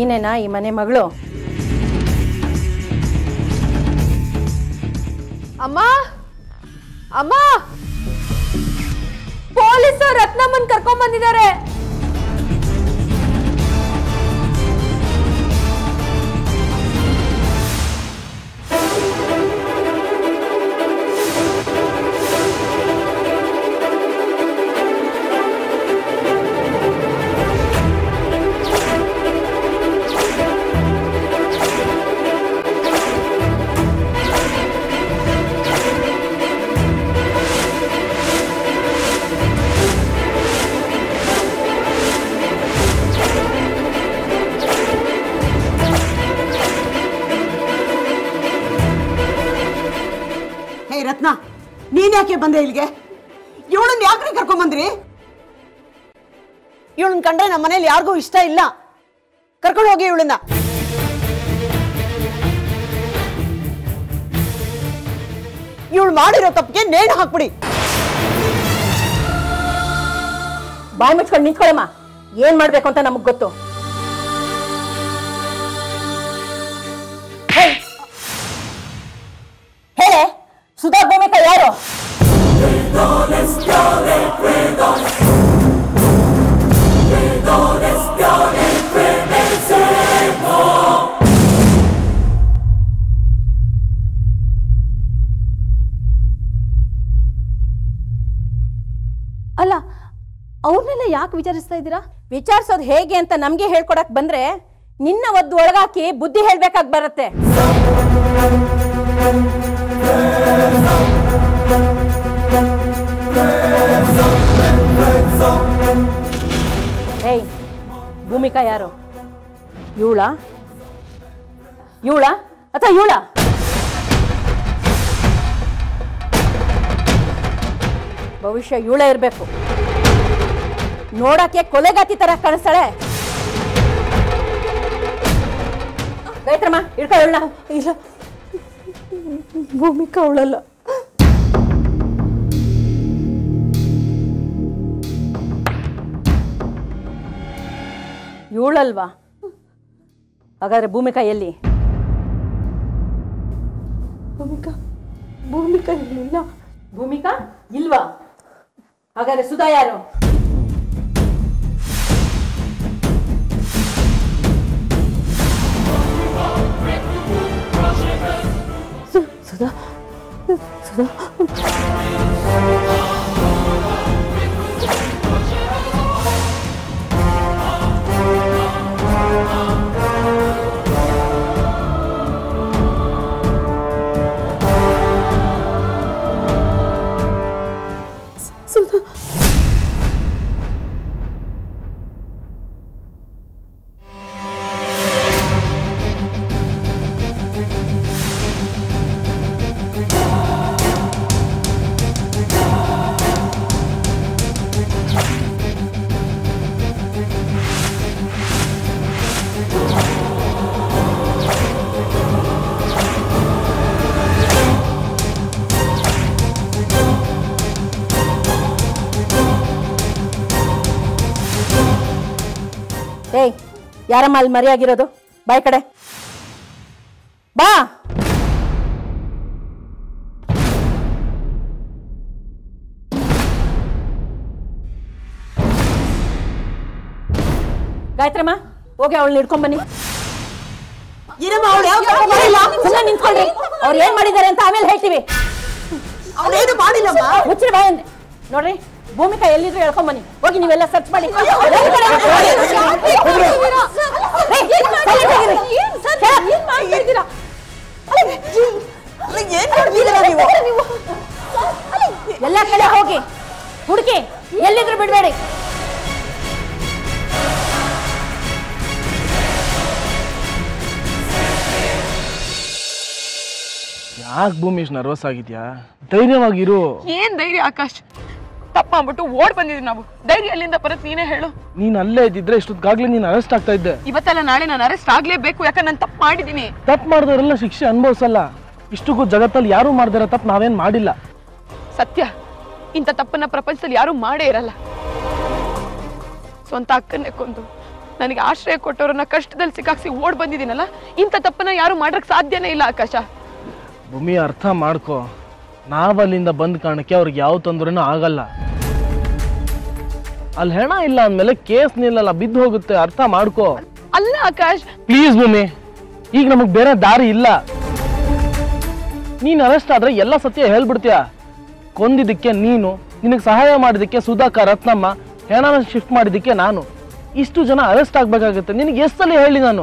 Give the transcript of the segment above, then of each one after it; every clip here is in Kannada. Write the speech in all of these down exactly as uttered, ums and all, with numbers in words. ನೀನೇನಾ ಈ ಮನೆ ಮಗಳು? ಅಮ್ಮ ಅಮ್ಮ ಪೊಲೀಸ್ ರತ್ನಮ್ಮನ್ ಕರ್ಕೊಂಡು ಬಂದಿದ್ದಾರೆ. बंदे कर्क बंद्री इवन कंड्रे नम मन यारगू इष्ट इला कर्क होंगे इवन इवि तपे नेण हाकबिड़ी बाय मुझक निंत्कोळ्ळम्मा ऐन नमग गोत्तु सुधा भूमिका यारो ಅಲ್ಲ ಅವರನ್ನೆಲ್ಲ ಯಾಕೆ ವಿಚಾರಿಸ್ತಾ ಇದ್ದೀರಾ? ವಿಚಾರಿಸೋದು ಹೇಗೆ ಅಂತ ನಮಗೆ ಹೇಳ್ಕೊಡಕ್ಕೆ ಬಂದ್ರೆ ನಿನ್ನ ಒದ್ದು ಒಳಗಾಕಿ ಬುದ್ಧಿ ಹೇಳಬೇಕಾಗಿ ಬರುತ್ತೆ. Hey, ಭೂಮಿಕಾ ಯಾರು? ಇವಳ ಇವಳ ಅಥವಾ ಇವಳ ಭವಿಷ್ಯ ಇವಳೇ ಇರಬೇಕು. ನೋಡಕ್ಕೆ ಕೊಲೆಗಾತಿ ತರ ಕಾಣಿಸ್ತಾಳೆ. ಗೈತ್ರಮ್ಮ ಇಳ್ಕೊಳ್ಳೋಣ. ಇಲ್ಲ ಭೂಮಿಕಾ ಅವಳಲ್ಲ. ಇವಳಲ್ವಾ? ಹಾಗಾದ್ರೆ ಭೂಮಿಕಾ ಎಲ್ಲಿ? ಭೂಮಿಕಾ ಭೂಮಿಕಾ ಇಲ್ಲ. ಭೂಮಿಕಾ ಇಲ್ವಾ? ಹಾಗಾದ್ರೆ ಸುಧಾ ಯಾರು? ಸುಧಾ ಸುಧಾ ಯಾರಮ್ಮ ಅಲ್ಲಿ ಮರೆಯಾಗಿರೋದು? ಬಾಯ್ ಕಡೆ ಬಾ. ಗಾಯತ್ರಮ್ಮ ಹೋಗಿ ಅವಳನ್ನ ಹಿಡ್ಕೊಂಡು ಬನ್ನಿ. ಏನಮ್ಮ ಅವಳು ಯಾವ ಕೆಲಸ ಮಾಡಿಲ್ಲ? ಸುಮ್ಮನೆ ನಿಂತ್ಕೊಳ್ಳಿ. ಅವ್ರು ಏನು ಮಾಡಿದ್ದಾರೆ ಅಂತ ಆಮೇಲೆ ಹೇಳ್ತೀವಿ. ಅವಳು ಏನು ಮಾಡಿಲ್ಲಮ್ಮ. ಮುಚ್ಚಿ ಬಾಯಿ ಅಂದೆ. ನೋಡ್ರಿ ಭೂಮಿಕಾ ಎಲ್ಲಿದ್ರು ಹೇಳ್ಕೊಂಡ್ ಬನ್ನಿ. ಹೋಗಿ ನೀವೆಲ್ಲ ಸರ್ಚ್ ಮಾಡಿ. ಎಲ್ಲ ಕಡೆ ಹೋಗಿ ಹುಡುಕಿ, ಎಲ್ಲಿದ್ರು ಬಿಡಬೇಡಿ. ಯಾಕೆ ಭೂಮಿಶ್ ನರ್ವಸ್ ಆಗಿದ್ಯಾ? ಧೈರ್ಯವಾಗಿರು. ಏನ್ ಧೈರ್ಯ ಆಕಾಶ್? ತಪ್ಪಾಗ್ಬಿಟ್ಟು ಓಡ್ ಬಂದಿದ್ವಿ ನಾವು. ಧೈರ್ಯ ಅಲ್ಲಿಂದ ಪರತ್ ನೀನೇ ಹೇಳು. ನೀನ್ ಅಲ್ಲೇ ಇದ್ದಿದ್ರೆ ಇಷ್ಟೊತ್ತಾಗ್ಲೇ ನೀನ್ ಅರೆಸ್ಟ್ ಆಗ್ತಾ ಇದ್ದೆ. ಇವತ್ತಲ್ಲ ನಾಳೆ ನಾನು ಅರೆಸ್ಟ್ ಆಗ್ಲೇಬೇಕು. ಯಾಕಂದ್ರೆ ನಾನು ತಪ್ಪು ಮಾಡಿದೀನಿ. ತಪ್ಪು ಮಾಡಿದವರೆಲ್ಲ ಶಿಕ್ಷೆ ಅನುಭವಿಸಲ್ಲ. ಇಷ್ಟಕ್ಕೂ ಜಗತ್ತಲ್ಲಿ ಯಾರು ಮಾಡ್ದಾರ ತಪ್ಪು ನಾವೇನ್ ಮಾಡಿಲ್ಲ. ಸತ್ಯ, ಇಂಥ ತಪ್ಪನ್ನ ಪ್ರಪಂಚದಲ್ಲಿ ಯಾರು ಮಾಡೇ ಇರಲ್ಲ. ಸ್ವಂತ ಅಕ್ಕನ್ನೇ ಕೊಂದು ನನಗೆ ಆಶ್ರಯ ಕೊಟ್ಟವರನ್ನ ಕಷ್ಟದಲ್ಲಿ ಸಿಕ್ಕಾಕ್ಸಿ ಓಡ್ ಬಂದಿದ್ದೀನಲ್ಲ, ಇಂತ ತಪ್ಪನ್ನ ಯಾರು ಮಾಡಕ್ಕೆ ಸಾಧ್ಯನೇ ಇಲ್ಲ ಆಕಾಶ. ಭೂಮಿ ಅರ್ಥ ಮಾಡ್ಕೋ, ನಾವಲ್ಲಿಂದ ಬಂದ ಕಾರಣಕ್ಕೆ ಅವ್ರಿಗೆ ಯಾವ ತೊಂದರೆನೂ ಆಗಲ್ಲ. ಅಲ್ಲಿ ಹೆಣ ಇಲ್ಲ ಅಂದಮೇಲೆ ಕೇಸ್ ನಿಲ್ಲಲ್ಲ, ಬಿದ್ದು ಹೋಗುತ್ತೆ, ಅರ್ಥ ಮಾಡ್ಕೋ. ಅಲ್ಲ ಆಕಾಶ್ ಪ್ಲೀಸ್ ಭೂಮಿ, ಈಗ ನಮಗೆ ಬೇರೆ ದಾರಿ ಇಲ್ಲ. ನೀನು ಅರೆಸ್ಟ್ ಆದ್ರೆ ಎಲ್ಲ ಸತ್ಯ ಹೇಳ್ಬಿಡ್ತೀಯ. ಕೊಂದಿದ್ದಕ್ಕೆ ನೀನು, ನಿನಗೆ ಸಹಾಯ ಮಾಡಿದ್ದಕ್ಕೆ ಸುಧಾಕರ್, ರತ್ನಮ್ಮ, ಹೆಣನ ಶಿಫ್ಟ್ ಮಾಡಿದ್ದಕ್ಕೆ ನಾನು, ಇಷ್ಟು ಜನ ಅರೆಸ್ಟ್ ಆಗ್ಬೇಕಾಗತ್ತೆ. ನಿನಗೆ ಎಷ್ಟು ಸಲ ಹೇಳಿ ನಾನು?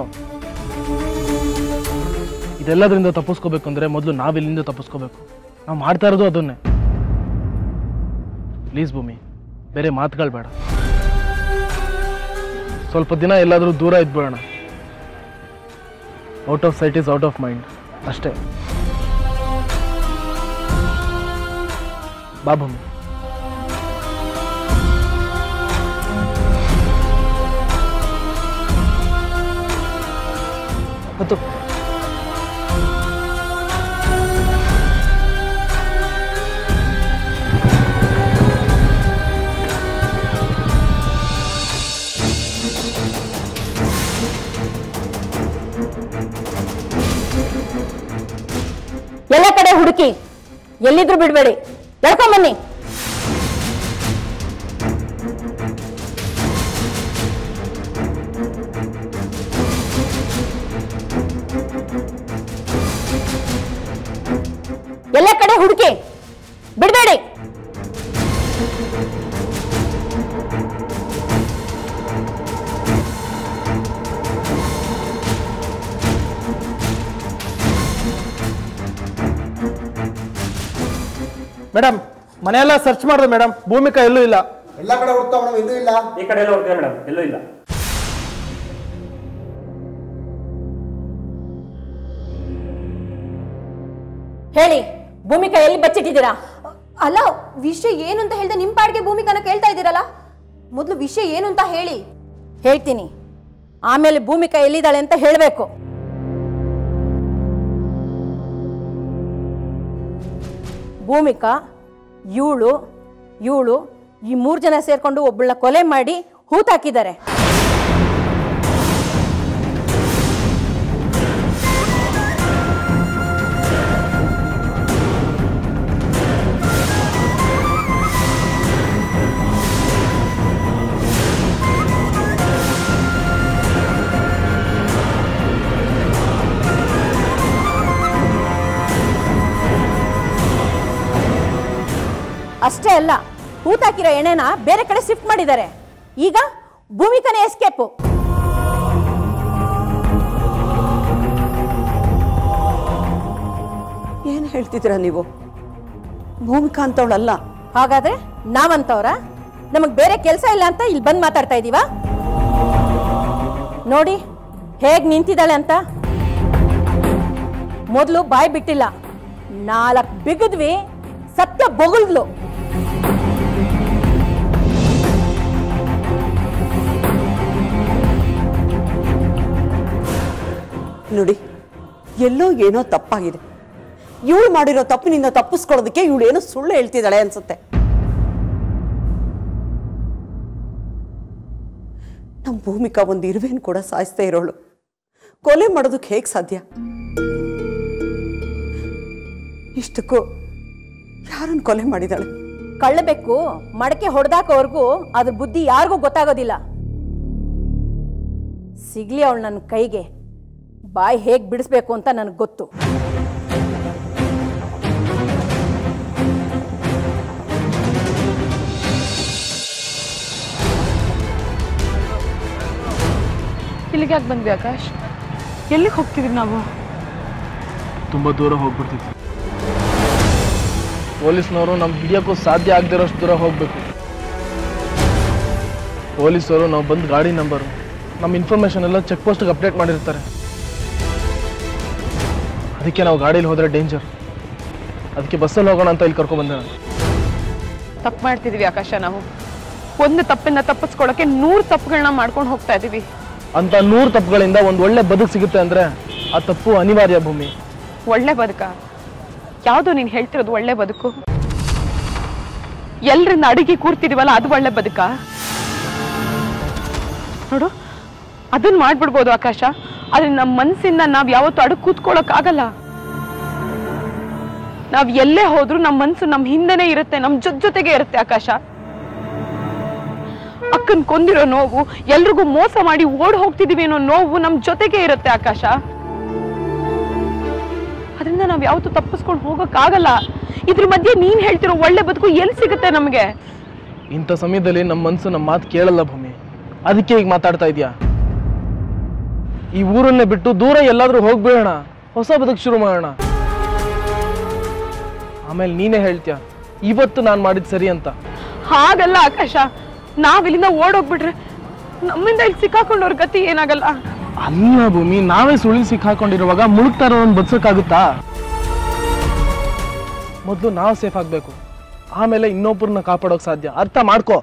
ಇದೆಲ್ಲದರಿಂದ ತಪ್ಪಿಸ್ಕೋಬೇಕು ಅಂದ್ರೆ ಮೊದಲು ನಾವಿಲ್ಲಿಂದ ತಪ್ಪಿಸ್ಕೋಬೇಕು. ನಾವು ಮಾಡ್ತಾ ಇರೋದು ಅದನ್ನೇ. ಪ್ಲೀಸ್ ಭೂಮಿ, ಬೇರೆ ಮಾತುಗಳು ಬೇಡ. ಸ್ವಲ್ಪ ದಿನ ಎಲ್ಲಾದರೂ ದೂರ ಇದ್ಬಿಡೋಣ. Out of sight is out of mind ಅಷ್ಟೇ. ಬಾ ಭೂಮಿ. ಮತ್ತು ಎಲ್ಲ ಕಡೆ ಹುಡುಕಿ, ಎಲ್ಲಿದ್ರು ಬಿಡಬೇಡಿ, ಕರ್ಕೊಂಬನ್ನಿ. ಎಲ್ಲ ಕಡೆ ಹುಡುಕಿ, ಬಿಡಬೇಡಿ. ಮೇಡಮ್, ಮನೆಯೆಲ್ಲ ಸರ್ಚ್ ಮಾಡಿದ್ರು ಮೇಡಮ್, ಭೂಮಿಕಾ ಎಲ್ಲೂ ಇಲ್ಲ. ಎಲ್ಲ ಕಡೆ ಹುಡುಕ್ತಾ ಮೇಡಮ್, ಎಲ್ಲೂ ಇಲ್ಲ. ಈ ಕಡೆ ಎಲ್ಲ ಹುಡುಕ್ತಾ ಮೇಡಮ್, ಎಲ್ಲೂ ಇಲ್ಲ. ಹೇಳಿ ಭೂಮಿಕಾ ಎಲ್ಲಿ ಬಚ್ಚಿಟ್ಟಿದ್ದೀರಾ? ಅಲ್ಲ, ವಿಷಯ ಏನು ಅಂತ ಹೇಳಿದೆ. ನಿಮ್ಮ ಪಾಡಿಗೆ ಭೂಮಿಕಾನ ಕೇಳ್ತಾ ಇದ್ದೀರಲ್ಲ, ಮೊದಲು ವಿಷಯ ಏನು ಅಂತ ಹೇಳಿ. ಹೇಳ್ತೀನಿ, ಆಮೇಲೆ ಭೂಮಿಕಾ ಎಲ್ಲಿದ್ದಾಳೆ ಅಂತ ಹೇಳಬೇಕು. ಭೂಮಿಕಾ, ಇವಳು ಇವಳು ಈ ಮೂರು ಜನ ಸೇರ್ಕೊಂಡು ಒಬ್ಬಳನ್ನ ಕೊಲೆ ಮಾಡಿ ಹೂತಾಕಿದ್ದಾರೆ. ಅಷ್ಟೇ ಅಲ್ಲ, ಹೂತಾಕಿರೋ ಎಣ್ಣೆನ ಬೇರೆ ಕಡೆ ಶಿಫ್ಟ್ ಮಾಡಿದ್ದಾರೆ. ಈಗ ಭೂಮಿಕನೇ ಎಸ್ಕೇಪು. ಏನ್ ಹೇಳ್ತಿದ್ದೀರಾ ನೀವು? ಭೂಮಿಕಾ ಅಂತವಳಲ್ಲ. ಹಾಗಾದ್ರೆ ನಾವಂತವ್ರ? ನಮಗ್ ಬೇರೆ ಕೆಲಸ ಇಲ್ಲ ಅಂತ ಇಲ್ಲಿ ಬಂದು ಮಾತಾಡ್ತಾ ಇದೀವಾ? ನೋಡಿ ಹೇಗ್ ನಿಂತಿದ್ದಾಳೆ ಅಂತ. ಮೊದಲು ಬಾಯಿ ಬಿಟ್ಟಿಲ್ಲ, ನಾಲ್ಕು ಬಿಗಿದ್ವಿ, ಸತ್ಯ ಬೊಗಳ್ಲು. ನೋಡಿ, ಎಲ್ಲೋ ಏನೋ ತಪ್ಪಾಗಿದೆ. ಇವಳು ಮಾಡಿರೋ ತಪ್ಪಿನಿಂದ ತಪ್ಪಿಸ್ಕೊಳ್ಳೋದಕ್ಕೆ ಇವಳು ಏನೋ ಸುಳ್ಳು ಹೇಳ್ತಿದ್ದಾಳೆ ಅನ್ಸುತ್ತೆ. ನಮ್ಮ ಭೂಮಿಕಾ ಒಂದು ಇರುವೆನ್ ಕೂಡ ಸಾಯಿಸ್ತಾ ಇರೋಳು. ಕೊಲೆ ಮಾಡೋದಕ್ಕೆ ಹೇಗೆ ಸಾಧ್ಯ? ಇಷ್ಟಕ್ಕೂ ಯಾರನ್ನು ಕೊಲೆ ಮಾಡಿದಾಳೆ? ಕಳ್ಳಬೇಕು ಮಡಕೆ ಹೊಡೆದಾಕವರೆಗೂ ಅದ್ರ ಬುದ್ಧಿ ಯಾರಿಗೂ ಗೊತ್ತಾಗೋದಿಲ್ಲ. ಸಿಗ್ಲಿ ಅವಳು ನನ್ನ ಕೈಗೆ. ಬಾಯಿ ಹೇಗೆ ಬಿಡಿಸ್ಬೇಕು ಅಂತ ನನಗೆ ಗೊತ್ತು. ಇಲ್ಲಿಗೆ ಯಾಕೆ ಬಂದ್ವಿ ಆಕಾಶ್? ಎಲ್ಲಿಗೆ ಹೋಗ್ತಿದ್ವಿ ನಾವು? ತುಂಬಾ ದೂರ ಹೋಗ್ಬಿಡ್ತಿದ್ವಿ. ಪೊಲೀಸ್ನವರು ನಮ್ಮ ಹಿಡಿಯೋಕ್ಕೂ ಸಾಧ್ಯ ಆಗದಿರೋಷ್ಟು ದೂರ ಹೋಗಬೇಕು. ಪೊಲೀಸರು ನಾವು ಬಂದು ಗಾಡಿ ನಂಬರ್, ನಮ್ಮ ಇನ್ಫಾರ್ಮೇಷನ್ ಎಲ್ಲ ಚೆಕ್ ಪೋಸ್ಟ್ಗೆ ಅಪ್ಡೇಟ್ ಮಾಡಿರ್ತಾರೆ. ಅದಕ್ಕೆ ನಾವು ಗಾಡೀಲಿ ಹೋದರೆ ಡೇಂಜರ್. ಅದಕ್ಕೆ ಬಸ್ಸಲ್ಲಿ ಹೋಗೋಣ ಅಂತ ಇಲ್ಲಿ ಕರ್ಕೊಂಡ್ಬಂದೆ ನಾನು. ತಪ್ಪು ಮಾಡ್ತಿದ್ದೀವಿ ಆಕಾಶ ನಾವು. ಒಂದು ತಪ್ಪನ್ನು ತಪ್ಪಿಸ್ಕೊಳ್ಳೋಕ್ಕೆ ನೂರು ತಪ್ಪುಗಳನ್ನ ಮಾಡ್ಕೊಂಡು ಹೋಗ್ತಾ ಇದ್ದೀವಿ. ಅಂಥ ನೂರು ತಪ್ಪುಗಳಿಂದ ಒಂದು ಒಳ್ಳೆ ಬದುಕು ಸಿಗುತ್ತೆ ಅಂದರೆ ಆ ತಪ್ಪು ಅನಿವಾರ್ಯ ಭೂಮಿ. ಒಳ್ಳೆ ಬದುಕಾ? ಯಾವುದು ನೀನು ಹೇಳ್ತಿರೋದು ಒಳ್ಳೆ ಬದುಕು? ಎಲ್ಲರಿಂದ ಅಡಿಗೆ ಕೂರ್ತಿದೀವಲ್ಲ, ಅದು ಒಳ್ಳೆ ಬದುಕಾ? ನೋಡು, ಅದನ್ನ ಮಾಡ್ಬಿಡಬಹುದು ಆಕಾಶ, ಆದ್ರೆ ನಮ್ಮ ಮನಸ್ಸಿನ ನಾವು ಯಾವತ್ತೂ ಅಡ ಕೂತ್ಕೊಳ್ಳೋಕೆ ಆಗಲ್ಲ. ನಾವು ಎಲ್ಲೇ ಹೋದ್ರೂ ನಮ್ಮ ಮನಸ್ಸು ನಮ್ಮ ಹಿಂದೆನೇ ಇರುತ್ತೆ, ನಮ್ಮ ಜೊತೆ ಜೊತೆಗೆ ಇರುತ್ತೆ ಆಕಾಶ. ಅಕ್ಕನ ಕೊಂದಿರೋ ನೋವು, ಎಲ್ಲರಿಗೂ ಮೋಸ ಮಾಡಿ ಓಡ್ ಹೋಗ್ತಿದೀವಿ ಅನ್ನೋ ನೋವು ನಮ್ಮ ಜೊತೆಗೆ ಇರುತ್ತೆ ಆಕಾಶ. ಅದರಿಂದ ನಾವು ಯಾವತ್ತೂ ತಪ್ಪಿಸ್ಕೊಂಡು ಹೋಗೋಕೆ ಆಗಲ್ಲ. ಇದ್ರ ಮಧ್ಯೆ ನೀನ್ ಹೇಳ್ತಿರೋ ಒಳ್ಳೆ ಬದುಕು ಎಲ್ಲಿ ಸಿಗುತ್ತೆ ನಮಗೆ? ಇಂಥ ಸಮಯದಲ್ಲಿ ನಮ್ಮ ಮನಸ್ಸು ನಮ್ಮ ಮಾತು ಕೇಳಲ್ಲ ಭೂಮಿ, ಅದಕ್ಕೆ ಈಗ ಮಾತಾಡ್ತಾ ಇದೀಯಾ. ಈ ಊರನ್ನೇ ಬಿಟ್ಟು ದೂರ ಎಲ್ಲಾದ್ರೂ ಹೋಗ್ಬೇಡ, ಹೊಸ ಬದುಕು ಶುರು ಮಾಡೋಣ. ಆಮೇಲೆ ನೀನೇ ಹೇಳ್ತೀಯ ಇವತ್ತು ನಾನು ಮಾಡಿದ್ ಸರಿ ಅಂತ. ಹಾಗಲ್ಲ ಆಕಾಶ, ನಾವಿಲ್ಲಿಂದ ಓಡೋಗ್ಬಿಟ್ರೆ ನಮ್ಮಿಂದ ಇಲ್ಲಿ ಸಿಕ್ಕಾಕೊಂಡವ್ರ ಗತಿ ಏನಾಗಲ್ಲ. ಅಲ್ಲ ಭೂಮಿ, ನಾವೇ ಸುಳಿ ಸಿಕ್ಕಾಕೊಂಡಿರುವಾಗ ಮುಳುಗ್ತಾ ಇರೋನ್ ಬದುಕಕ್ಕಾಗುತ್ತಾ? ಮೊದಲು ನಾವು ಸೇಫ್ ಆಗ್ಬೇಕು, ಆಮೇಲೆ ಇನ್ನೊಬ್ಬರನ್ನ ಕಾಪಾಡೋಕ್ ಸಾಧ್ಯ. ಅರ್ಥ ಮಾಡ್ಕೋ.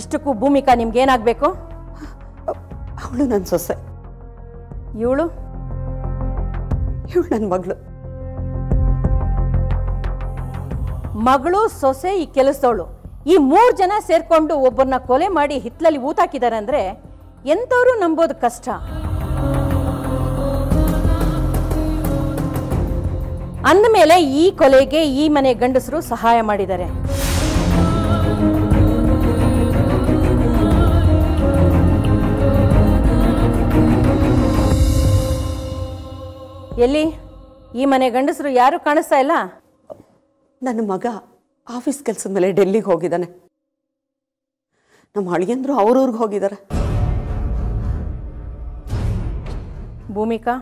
ಇಷ್ಟಕ್ಕೂ ಭೂಮಿಕಾ ನಿಮ್ಗೆ ಏನಾಗಬೇಕು? ಅವಳು ನನ್ನ ಸೊಸೆ, ಇವಳು ಇವಳು ನನ್ನ ಮಗಳು. ಮಗಳು, ಸೊಸೆ, ಈ ಕೆಲಸದವಳು, ಈ ಮೂರು ಜನ ಸೇರ್ಕೊಂಡು ಒಬ್ಬರನ್ನ ಕೊಲೆ ಮಾಡಿ ಹಿತ್ತಲಲ್ಲಿ ಊತಾಕಿದ್ದಾರೆ ಅಂದ್ರೆ ಎಂಥವ್ರು ನಂಬೋದು ಕಷ್ಟ. ಅಂದಮೇಲೆ ಈ ಕೊಲೆಗೆ ಈ ಮನೆ ಗಂಡಸರು ಸಹಾಯ ಮಾಡಿದ್ದಾರೆ. ಎಲ್ಲಿ ಈ ಮನೆ ಗಂಡಸರು? ಯಾರು ಕಾಣಿಸ್ತಾ ಇಲ್ಲ. ನನ್ನ ಮಗ ಆಫೀಸ್ ಕೆಲಸದ ಮೇಲೆ ಡೆಲ್ಲಿಗೆ ಹೋಗಿದ್ದಾನೆ, ನಮ್ಮ ಅಳಿಯಂದ್ರು ಅವ್ರವ್ರಿಗೆ ಹೋಗಿದ್ದಾರೆ. ಭೂಮಿಕಾ,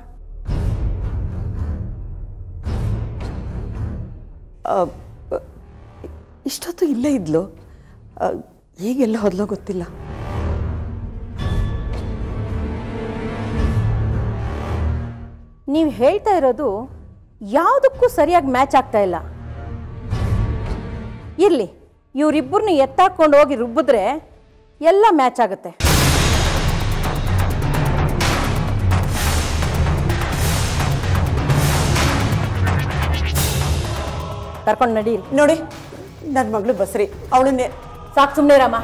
ಇಷ್ಟೊತ್ತು ಇಲ್ಲೇ ಇದ್ಲು, ಈಗೆಲ್ಲ ಹೋದ್ಲೋ ಗೊತ್ತಿಲ್ಲ. ನೀವು ಹೇಳ್ತಾ ಇರೋದು ಯಾವುದಕ್ಕೂ ಸರಿಯಾಗಿ ಮ್ಯಾಚ್ ಆಗ್ತಾ ಇಲ್ಲ. ಇರಲಿ, ಇವರಿಬ್ಬರನ್ನ ಎತ್ತಾಕೊಂಡು ಹೋಗಿ ರುಬ್ಬಿದ್ರೆ ಎಲ್ಲ ಮ್ಯಾಚ್ ಆಗುತ್ತೆ. ಕರ್ಕೊಂಡು ನಡಿ. ನೋಡಿ, ನನ್ನ ಮಗಳು ಬಸ್ರಿ, ಅವಳನ್ನೇ ಸಾಕು. ಸುಮ್ಮನೆ ರಾಮ.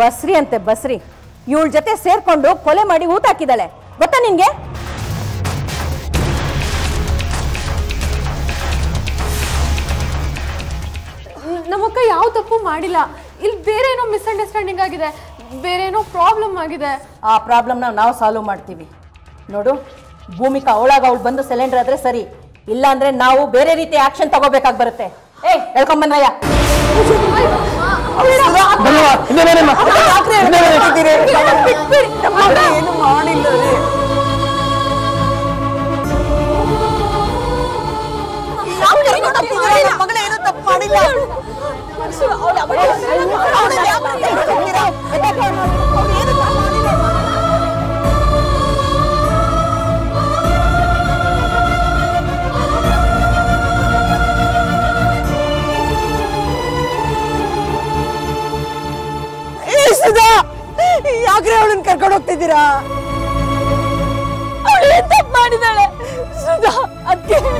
ಬಸ್ರಿ ಅಂತೆ, ಬಸ್ರಿ. ಇವಳ ಜೊತೆ ಸೇರ್ಕೊಂಡು ಕೊಲೆ ಮಾಡಿ ಊಟ ಹಾಕಿದಾಳೆ, ಗೊತ್ತಾ ನಿನ್ಗೆ? ನಮ್ಮಕ್ಕ ಯಾವ ತಪ್ಪು ಮಾಡಿಲ್ಲ. ಇಲ್ಲಿ ಬೇರೆ ಏನೋ ಮಿಸ್ಅಂಡರ್ಸ್ಟ್ಯಾಂಡಿಂಗ್ ಆಗಿದೆ, ಬೇರೆ ಏನೋ ಪ್ರಾಬ್ಲಮ್ ಆಗಿದೆ. ಆ ಪ್ರಾಬ್ಲಮ್ನ ನಾವು ಸಾಲ್ವ್ ಮಾಡ್ತೀವಿ ನೋಡು ಭೂಮಿಕಾ. ಅವಳಾಗ ಅವಳು ಬಂದು ಸಿಲಿಂಡರ್ ಆದ್ರೆ ಸರಿ, ಇಲ್ಲ ಅಂದ್ರೆ ನಾವು ಬೇರೆ ರೀತಿ ಆಕ್ಷನ್ ತಗೋಬೇಕಾಗಿ ಬರುತ್ತೆ. ಏ ಹೇಳ್ಕೊಂಬಂದ್ರಯ್ಯ, ಯಾಕ್ರೆ ಅವಳನ್ನ ಕರ್ಕೊಂಡು ಹೋಗ್ತಿದ್ದೀರಾ? ಅವಳು ಏನ್ ತಪ್ಪು ಮಾಡಿದಾಳೆ ಸುಧಾ? ಅತ್ತೆ ನನ್ನ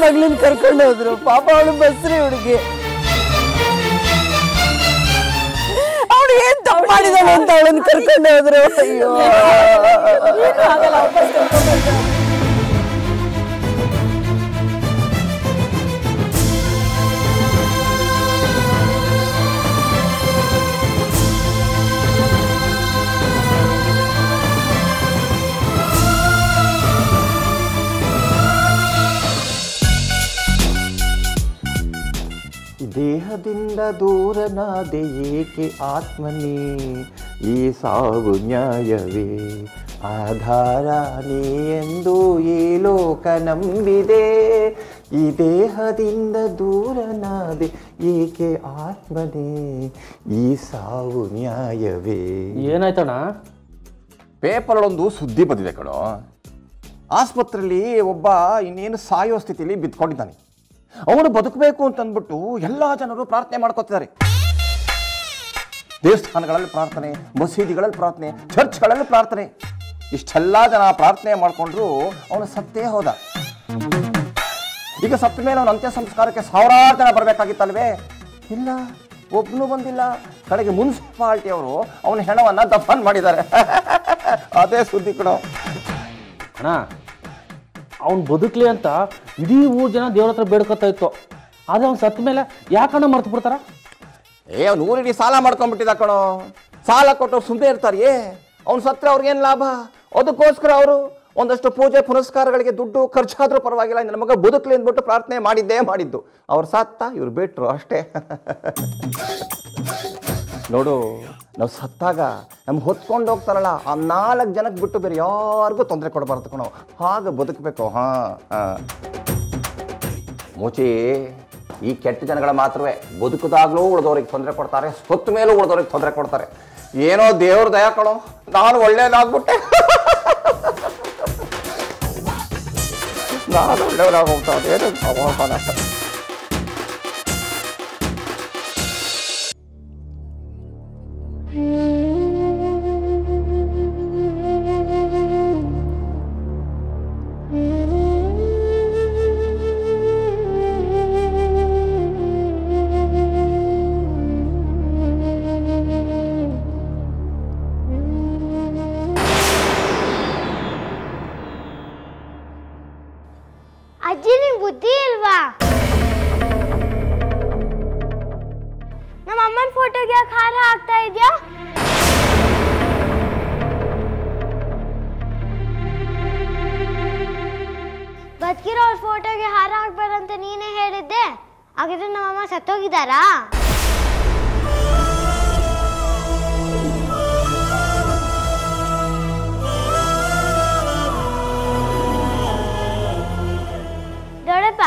ಮಗಳನ್ನ ಕರ್ಕೊಂಡು ಹೋದ್ರು ಪಾಪ. ಅವಳು ಬಸ್ರಿ ಹುಡುಗಿ, ಅವಳು ಏನ್ ತಪ್ಪು ಮಾಡಿದಾಳೆ ಅಂತ ಅವಳನ್ನ ಕರ್ಕೊಂಡು ಹೋದ್ರು. ಅಯ್ಯೋ, ದೇಹದಿಂದ ದೂರನಾದೆ ಏಕೆ ಆತ್ಮನೇ, ಈ ಸಾವು ನ್ಯಾಯವೇ ಆಧಾರನೇ ಎಂದು ಈ ಲೋಕ ನಂಬಿದೆ. ಈ ದೇಹದಿಂದ ದೂರನಾದೆ ಏಕೆ ಆತ್ಮನೇ, ಈ ಸಾವು ನ್ಯಾಯವೇ. ಏನಾಯ್ತಣ್ಣ? ಪೇಪರ್ಗಳೊಂದು ಸುದ್ದಿ ಬಂದಿದೆ ಕಣೋ, ಆಸ್ಪತ್ರೆಯಲ್ಲಿ ಒಬ್ಬ ಇನ್ನೇನು ಸಾಯೋ ಸ್ಥಿತಿಯಲ್ಲಿ ಬಿದ್ಕೊಂಡಿದ್ದಾನೆ, ಅವನು ಬದುಕಬೇಕು ಅಂತಂದ್ಬಿಟ್ಟು ಎಲ್ಲ ಜನರು ಪ್ರಾರ್ಥನೆ ಮಾಡ್ಕೋತಿದ್ದಾರೆ. ದೇವಸ್ಥಾನಗಳಲ್ಲಿ ಪ್ರಾರ್ಥನೆ, ಮಸೀದಿಗಳಲ್ಲಿ ಪ್ರಾರ್ಥನೆ, ಚರ್ಚ್ಗಳಲ್ಲಿ ಪ್ರಾರ್ಥನೆ, ಇಷ್ಟೆಲ್ಲ ಜನ ಪ್ರಾರ್ಥನೆ ಮಾಡಿಕೊಂಡ್ರು ಅವನು ಸತ್ತೇ ಹೋದ. ಈಗ ಸತ್ತ ಮೇಲೆ ಅವನ ಅಂತ್ಯ ಸಂಸ್ಕಾರಕ್ಕೆ ಸಾವಿರಾರು ಜನ ಬರಬೇಕಾಗಿತ್ತಲ್ವೇ, ಇಲ್ಲ ಒಬ್ಬನು ಬಂದಿಲ್ಲ. ಕಡೆಗೆ ಮುನ್ಸಿಪಾಲ್ಟಿಯವರು ಅವನ ಹೆಣವನ್ನು ದಫನ್ ಮಾಡಿದ್ದಾರೆ. ಅದೇ ಸುದ್ದಿ ಕಣೋ. ಅಣ್ಣ, ಅವ್ನು ಬದುಕಲಿ ಅಂತ ಇಡೀ ಊರು ಜನ ದೇವ್ರ ಹತ್ರ ಬೇಡ್ಕೊತಾ ಇತ್ತು, ಆದರೆ ಅವ್ನು ಸತ್ತ ಮೇಲೆ ಯಾಕಣ್ಣ ಮರ್ತು ಬಿಡ್ತಾರ? ಏ ಅವ್ನು ಊರಿಡೀ ಸಾಲ ಮಾಡ್ಕೊಂಡ್ಬಿಟ್ಟಿದ್ದ ಕಣೋ, ಸಾಲ ಕೊಟ್ಟವ್ರು ಸುಮ್ಮನೆ ಇರ್ತಾರೆ. ಏ ಅವ್ನು ಸತ್ತರೆ ಅವ್ರಿಗೇನು ಲಾಭ? ಅದಕ್ಕೋಸ್ಕರ ಅವರು ಒಂದಷ್ಟು ಪೂಜೆ ಪುನಸ್ಕಾರಗಳಿಗೆ ದುಡ್ಡು ಖರ್ಚಾದರೂ ಪರವಾಗಿಲ್ಲ, ನನ್ನ ಮಗ ಬದುಕಲಿ ಅಂದ್ಬಿಟ್ಟು ಪ್ರಾರ್ಥನೆ ಮಾಡಿದ್ದೇ ಮಾಡಿದ್ದು. ಅವ್ರು ಸತ್ತ, ಇವ್ರು ಬಿಟ್ಟರು ಅಷ್ಟೇ. ನೋಡು, ನಾವು ಸತ್ತಾಗ ನಮ್ಗೆ ಹೊತ್ಕೊಂಡು ಹೋಗ್ತಾರಲ್ಲ ಆ ನಾಲ್ಕು ಜನಕ್ಕೆ ಬಿಟ್ಟು ಬೇರೆ ಯಾರಿಗೂ ತೊಂದರೆ ಕೊಡಬಾರ್ದು ಕಣೋ, ಹಾಗೆ ಬದುಕಬೇಕು. ಹಾಂ ಮೂಚಿ, ಈ ಕೆಟ್ಟ ಜನಗಳ ಮಾತ್ರವೇ ಬದುಕದಾಗಲೂ ಉಳಿದವ್ರಿಗೆ ತೊಂದರೆ ಕೊಡ್ತಾರೆ, ಸೊತ್ತ ಮೇಲೂ ಉಳಿದವ್ರಿಗೆ ತೊಂದರೆ ಕೊಡ್ತಾರೆ. ಏನೋ ದೇವ್ರ ದಯಾ ಕಣೋ, ನಾನು ಒಳ್ಳೇದಾಗ್ಬಿಟ್ಟೆ, ನಾನು ಒಳ್ಳೆಯವ್ರಾಗಿ ಹೋಗ್ತಾವೆ. ಏನು ಅಜ್ಜಿ, ನಿನ್ ಬುದ್ಧಿ ಇಲ್ವಾ? ನಮ್ಮ ಅಮ್ಮನ ಫೋಟೋಗೆ ಯಾಕೆ ಹಾರ ಹಾಕ್ತಾ ಇದ್ಯಾ? ಬದುಕಿರೋ ಅವ್ರ ಫೋಟೋಗೆ ಹಾರ ಹಾಕ್ಬಾರಂತ ನೀನೇ ಹೇಳಿದ್ದೆ, ಹಾಗಿದ್ರೆ ನಮ್ಮಮ್ಮ ಸತ್ತೋಗಿದ್ದಾರಾ? ದೊಡ್ಡಪ್ಪ,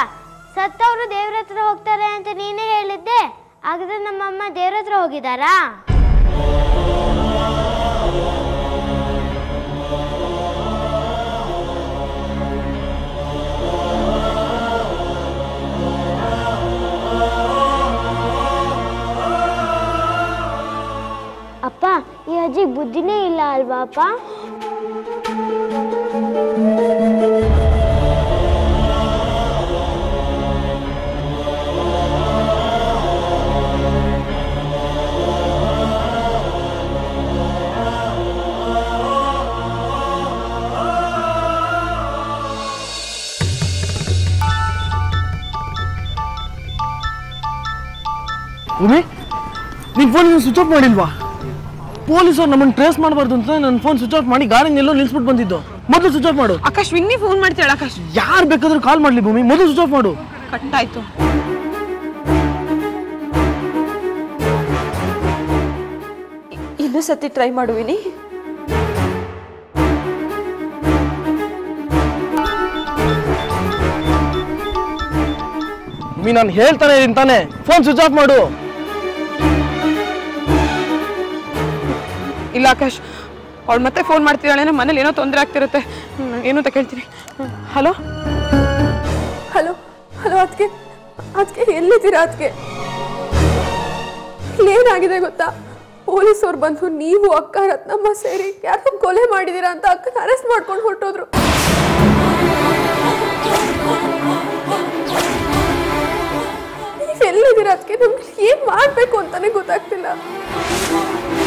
ಸತ್ತವರು ದೇವ್ರ ಹತ್ರ ಹೋಗ್ತಾರೆ ಅಂತ ನೀನೇ ಹೇಳಿದ್ದೆ, ಹಾಗಾದ್ರೆ ನಮ್ಮಮ್ಮ ದೇವ್ರ ಹತ್ರ ಹೋಗಿದ್ದಾರಾ? ಅಪ್ಪ, ಈ ಅಜ್ಜಿ ಬುದ್ಧಿನೇ ಇಲ್ಲ ಅಲ್ವಾ ಅಪ್ಪ? ಭೂಮಿ, ನಿನ್ನ ಫೋನ್ ಇನ್ನೂ ಸ್ವಿಚ್ ಆಫ್ ಮಾಡಿಲ್ವಾ? ಪೊಲೀಸರು ನಮ್ಮನ್ನು ಟ್ರೇಸ್ ಮಾಡಬಾರ್ದು ಅಂತ ನನ್ನ ಫೋನ್ ಸ್ವಿಚ್ ಆಫ್ ಮಾಡಿ ಗಾಡಿ ಎಲ್ಲೋ ನಿಲ್ಸ್ಬಿಟ್ಟು ಬಂದಿದ್ದು. ಮೊದಲು ಸ್ವಿಚ್ ಆಫ್ ಮಾಡು. ಆಕಾಶ್, ವಿನ್ನಿ ಫೋನ್ ಮಾಡ್ತಾಳೆ. ಆಕಾಶ್, ಯಾರು ಬೇಕಾದ್ರೂ ಕಾಲ್ ಮಾಡಲಿ ಭೂಮಿ, ಮೊದಲು ಸ್ವಿಚ್ ಆಫ್ ಮಾಡು. ಕಟ್ ಆಯ್ತು. ಇನ್ನೂ ಸತಿ ಟ್ರೈ ಮಾಡು ವಿನಿ. ಭೂಮಿ, ನಾನು ಹೇಳ್ತಾನೆ ಇದ್ದೀನಿ ತಾನೆ, ಫೋನ್ ಸ್ವಿಚ್ ಆಫ್ ಮಾಡು. ಇಲ್ಲ ಆಕಾಶ್, ಅವಳು ಮತ್ತೆ ಫೋನ್ ಮಾಡ್ತಿದ್ದಾಳೆ, ನಮ್ಮ ಮನೇಲಿ ಏನೋ ತೊಂದರೆ ಆಗ್ತಿರುತ್ತೆ, ಏನು ಅಂತ ಕೇಳ್ತೀನಿ. ಹಲೋ ಹಲೋ ಹಲೋ ಅದಕ್ಕೆ ಅದಕ್ಕೆ ಎಲ್ಲಿದ್ದೀರಾ? ಅದಕ್ಕೆ ಏನಾಗಿದೆ ಗೊತ್ತಾ, ಪೊಲೀಸವ್ರು ಬಂದು ನೀವು ಅಕ್ಕ ರತ್ನಮ್ಮ ಸೇರಿ ಯಾರು ಕೊಲೆ ಮಾಡಿದ್ದೀರಾ ಅಂತ ಅಕ್ಕನ ಅರೆಸ್ಟ್ ಮಾಡ್ಕೊಂಡು ಹೊರಟೋದ್ರು. ನೀವೆಲ್ಲಿದ್ದೀರಾ? ಅದಕ್ಕೆ ನಮ್ಗೆ ಏನು ಮಾಡಬೇಕು ಅಂತಾನೆ ಗೊತ್ತಾಗ್ತಿಲ್ಲ.